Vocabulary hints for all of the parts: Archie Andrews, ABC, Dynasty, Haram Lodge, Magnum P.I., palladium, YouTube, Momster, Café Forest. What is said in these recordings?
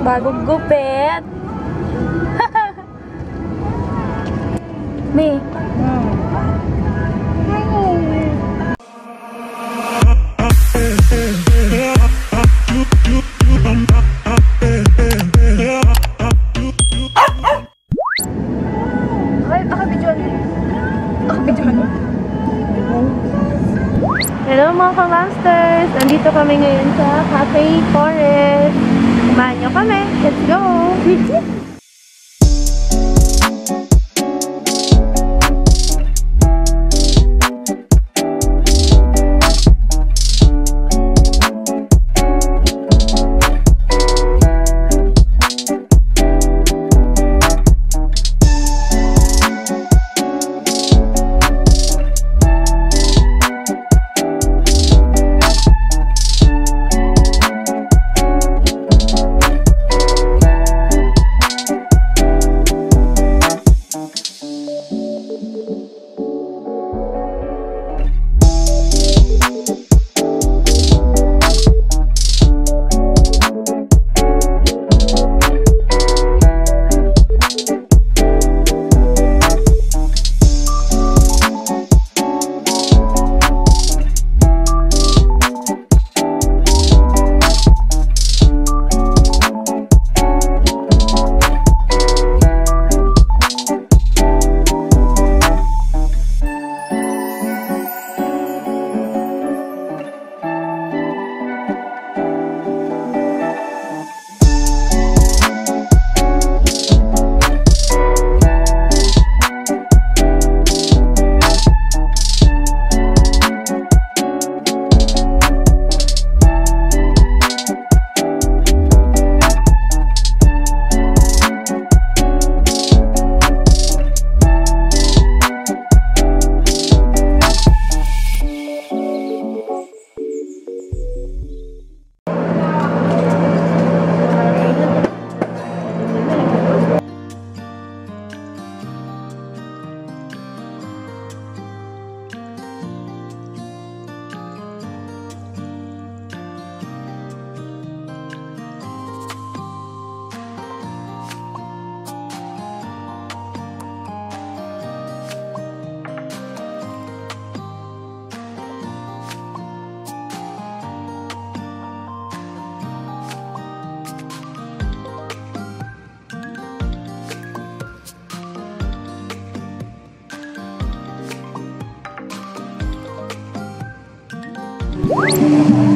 Bagong gupit. May. Hello mga ka-Momsters! Andito kami ngayon sa Café Forest. Samahan nyo kami! Let's go!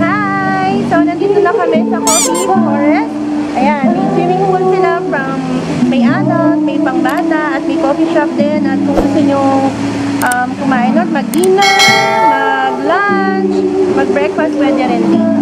Hi! So, nandito na kami sa Café Forest. Ayan, may swimming pool sila from may adult, may pangbata, at may coffee shop din. At kung gusto nyo kumain or mag-dinner, mag-lunch, mag-breakfast, pwede rin din.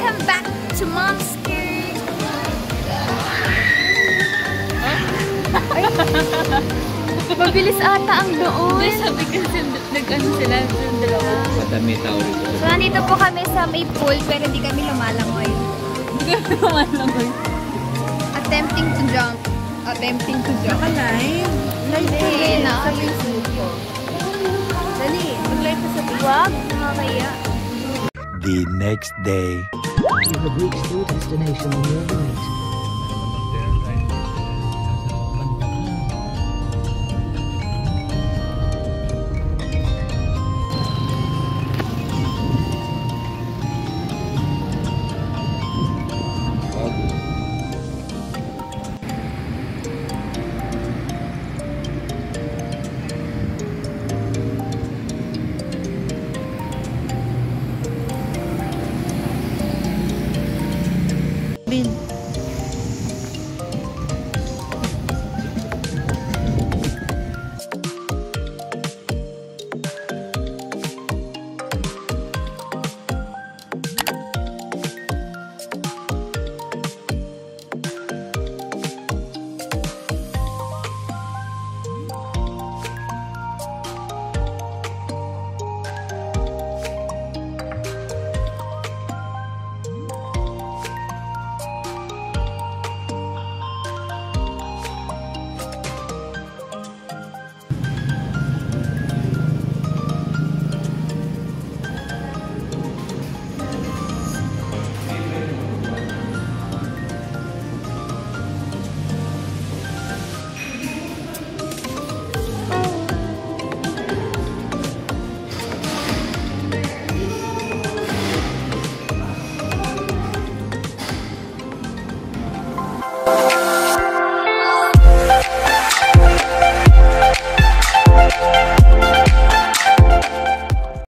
Welcome back to Momster. Mabilis ata ang doon. Sabi kasi nag-ano sila yung dalawa. Madami tao rito. So nandito po kami sa may pool pero hindi kami lumalangoy. Attempting to jump. Naka-live. Live na. Sa YouTube. Dali. Mag-live sa video. Wag. Nakakaya. The next day. You have reached your destination on your right.